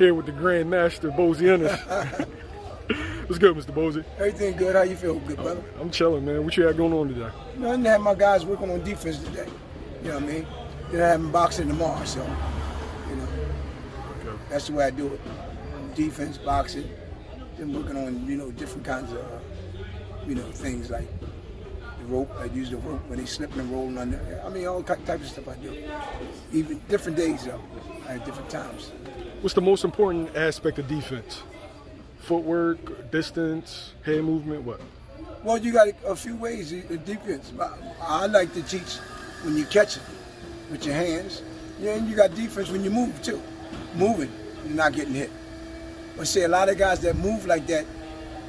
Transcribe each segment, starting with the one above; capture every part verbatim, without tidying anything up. Here with the Grand Master, Bozy Ennis. What's good, Mister Bozy? Everything good. How you feel? Good, brother? I'm chilling, man. What you have going on today? You know, I had my guys working on defense today. You know what I mean? Then I have them boxing tomorrow, so, you know, okay. That's the way I do it. Defense, boxing, then working on, you know, different kinds of, uh, you know, things like the rope. I use the rope when they slipping and rolling on there. I mean, all types of stuff I do. Even different days, though, at different times. What's the most important aspect of defense? Footwork, distance, head movement, what? Well, you got a few ways of defense. I like to teach when you catch it with your hands. Yeah, and you got defense when you move, too. Moving, you're not getting hit. But see, a lot of guys that move like that,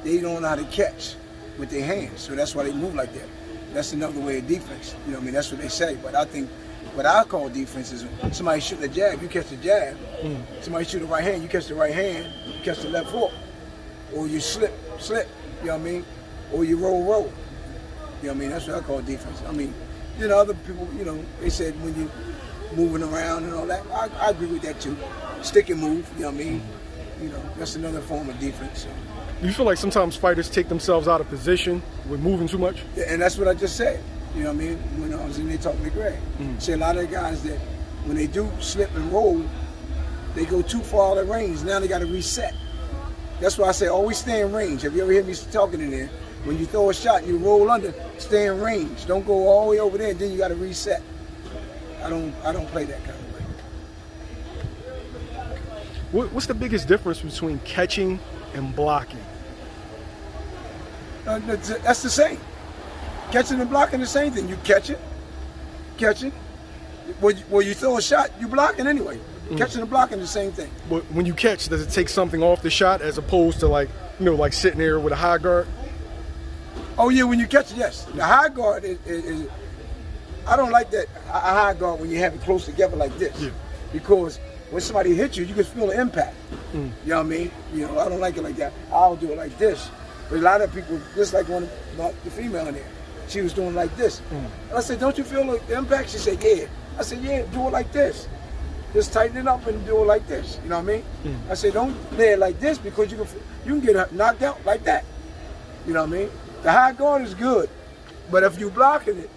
they don't know how to catch with their hands. So that's why they move like that. That's another way of defense. You know what I mean? That's what they say. But I think what I call defense is somebody shooting a jab, you catch the jab. Mm. Somebody shoot the right hand, you catch the right hand, you catch the left hook. Or you slip, slip, you know what I mean? Or you roll, roll. You know what I mean? That's what I call defense. I mean, you know, other people, you know, they said when you moving around and all that, I, I agree with that too. Stick and move, you know what I mean? You know, that's another form of defense. Do you feel like sometimes fighters take themselves out of position with moving too much? Yeah, and that's what I just said. You know what I mean? When I was in there talking to Greg. Mm-hmm. See, a lot of the guys that when they do slip and roll, they go too far out of range. Now they got to reset. That's why I say always stay in range. Have you ever heard me talking in there? When you throw a shot, you roll under, stay in range. Don't go all the way over there, and then you got to reset. I don't, I don't play that kind of way. What, what's the biggest difference between catching and blocking? Uh, that's, that's the same. Catching and blocking the same thing. You catch it, catch it. When you, when you throw a shot, you blocking anyway. Mm. Catching and blocking the same thing. But when you catch, does it take something off the shot as opposed to like, you know, like sitting there with a high guard? Oh yeah, when you catch it, yes. The high guard is, is, is I don't like that a high guard when you have it close together like this. Yeah. Because when somebody hits you, you can feel the impact. Mm. You know what I mean? You know, I don't like it like that. I'll do it like this. But a lot of people, just like one of the female in there, she was doing like this. Mm. And I said, don't you feel the impact? She said, yeah. I said, yeah, do it like this. Just tighten it up and do it like this. You know what I mean? Mm. I said, don't lay it like this because you can you can get knocked out like that. You know what I mean? The high guard is good. But if you're blocking it,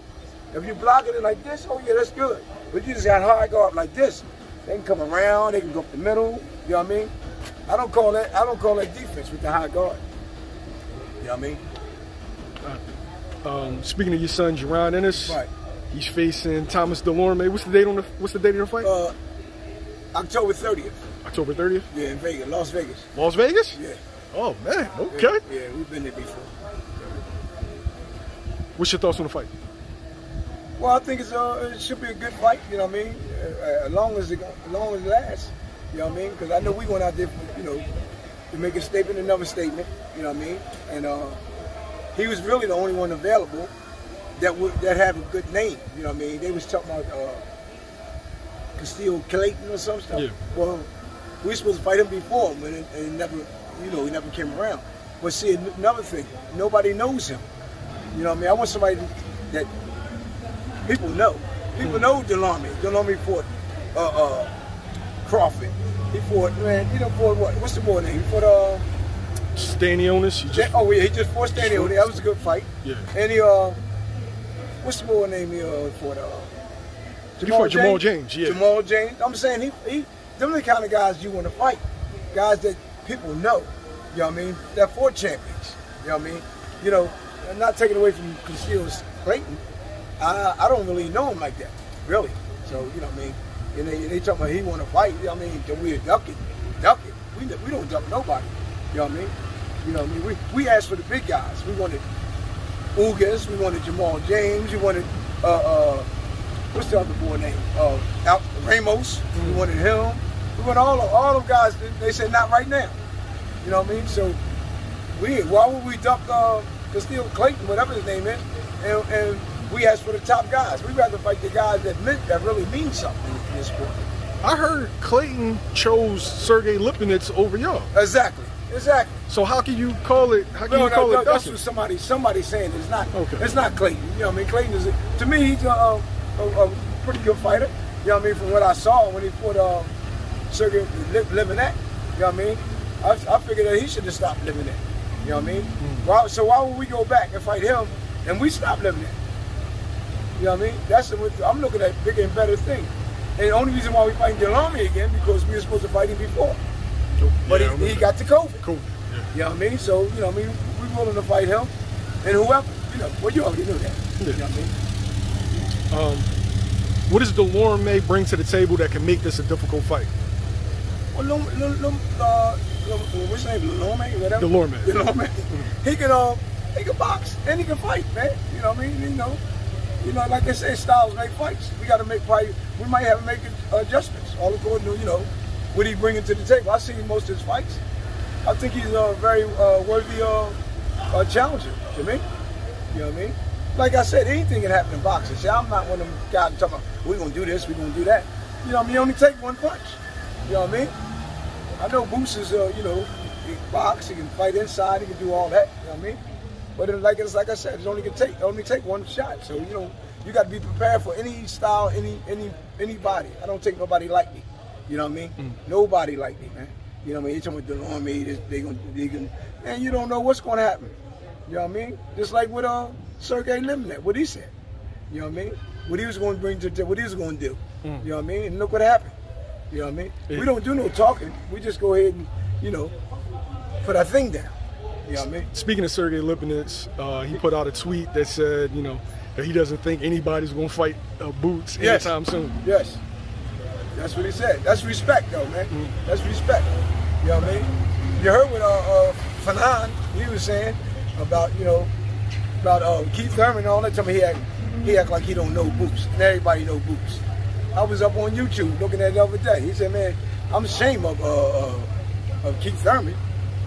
if you're blocking it like this, oh yeah, that's good. But you just got high guard like this. They can come around, they can go up the middle. You know what I mean? I don't call that, I don't call that defense with the high guard. You know what I mean? Uh. Um, speaking of your son, Jaron Ennis, right. He's facing Thomas Dulorme. What's the date on the What's the date of the fight? Uh, October thirtieth. October thirtieth? Yeah, in Vegas, Las Vegas. Las Vegas? Yeah. Oh man, okay. Yeah, yeah, we've been there before. What's your thoughts on the fight? Well, I think it's uh, it should be a good fight. You know what I mean? Uh, as long as it, as long as it lasts. You know what I mean? Because I know we went out there, you know, to make a statement, another statement. You know what I mean? And. Uh, He was really the only one available that would that have a good name. You know what I mean? They was talking about uh, Custio Clayton or some stuff. Yeah. Well, we were supposed to fight him before, but it, it never, you know, he never came around. But see, another thing, nobody knows him. You know what I mean? I want somebody that people know. People mm. know Dulorme. Dulorme fought uh, uh, Crawford. He fought, man. He done fought what? What's the boy name? He fought uh. Stanionis. He just, oh yeah, he just fought Stanionis. That was a good fight. Yeah. And he uh, what's the boy name he uh fought? Uh, Jamal he fought James? Jamal James. Yeah. Jamal James. I'm saying he he. Them are the kind of guys you want to fight. Guys that people know. You know what I mean? They're four champions. You know what I mean? You know, I'm not taking away from Custio Clayton. I I don't really know him like that, really. So you know what I mean? And they they talking about he want to fight. You know what I mean? Then we're ducking, ducking. We we don't duck nobody. You know what I mean? You know what I mean? We, we asked for the big guys. We wanted Ugas. We wanted Jamal James. We wanted, uh, uh, what's the other boy name? Uh, Al Ramos. Mm-hmm. We wanted him. We wanted all of, all of guys. They said, not right now. You know what I mean? So, we why would we dump uh, Custio Clayton, whatever his name is, and, and we asked for the top guys. We'd rather fight the guys that, meant, that really mean something in this sport. I heard Clayton chose Sergey Lipinets over y'all. Exactly. Exactly. So how can you call it? How can no, you call no, it? No, that's what somebody somebody saying it's not. Okay. It's not Clayton. You know what I mean? Clayton is a, to me he's a, a, a pretty good fighter. You know what I mean? From what I saw when he fought uh, Sergey Lipinets, You know what I mean? I, I figured that he should have stopped living it. You know what I mean? Mm. Why, so why would we go back and fight him and we stop living it? You know what I mean? That's what I'm looking at, bigger and better thing. And the only reason why we fighting Dulorme again because we were supposed to fight him before. But yeah, he, he got the COVID. Cool. Yeah. You know what I mean? So, you know what I mean? We're willing to fight him and whoever. You know, well, you already knew that. Yeah. You know what I mean? Um, what does Dulorme bring to the table that can make this a difficult fight? Well, Lum, Lum, Lum, uh, Lum, what's his name? Dulorme, whatever. Dulorme. Dulorme. He can, uh, he can box and he can fight, man. You know what I mean? You know, you know, like I said, styles make fights. We got to make fight. We might have to make adjustments, all according to you know what he's bringing to the table. I see most of his fights. I think he's a uh, very uh, worthy uh, uh, challenger to me. You know what I mean? Like I said, anything can happen in boxing. See, I'm not one of them guys talking about, we're going to do this, we're going to do that. You know what I mean? You only take one punch. You know what I mean? I know Boos is, uh, you know, he can box, he can fight inside, he can do all that. You know what I mean? But it, like, it's, like I said, it only can take only take one shot. So, you know, you got to be prepared for any style, any any anybody. I don't take nobody lightly. You know what I mean? Mm. Nobody lightly, man. You know what I mean? They talking about Dulorme, they going to, they going to, man, you don't know what's going to happen. You know what I mean? Just like with uh, Sergey Lipinets, what he said. You know what I mean? What he was going to bring to, what he was going to do. Mm. You know what I mean? And look what happened. You know what I mean? Yeah. We don't do no talking. We just go ahead and, you know, put our thing down. You know what I mean? Speaking of Sergey Lipinets, uh, he put out a tweet that said, you know, that he doesn't think anybody's going to fight uh, Boots yes. anytime soon. Yes. That's what he said. That's respect, though, man. Mm. That's respect. You know what I mean? You heard what uh, uh, Fanon, he was saying, about, you know, about uh, Keith Thurman and all that. Tell me he act, he act like he don't know Boots. And everybody know Boots. I was up on YouTube looking at it the other day. He said, man, I'm ashamed of, uh, of Keith Thurman.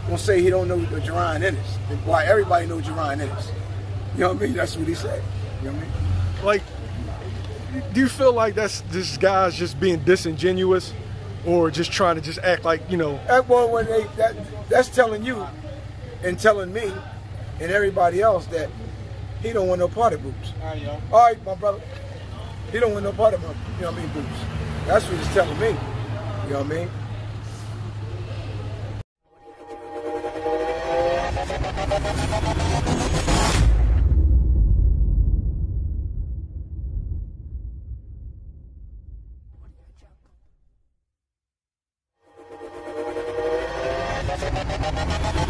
Gonna say he don't know uh, Jaron Ennis. Why everybody know Jaron Ennis. You know what I mean? That's what he said. You know what I mean? Like, do you feel like that's this guy's just being disingenuous or just trying to just act like, you know? That, well, when they, that, that's telling you and telling me and everybody else that he don't want no part of Boots. All right, y'all. All right, my brother. He don't want no part of my, you know what I mean, Boots. That's what he's telling me. You know what I mean?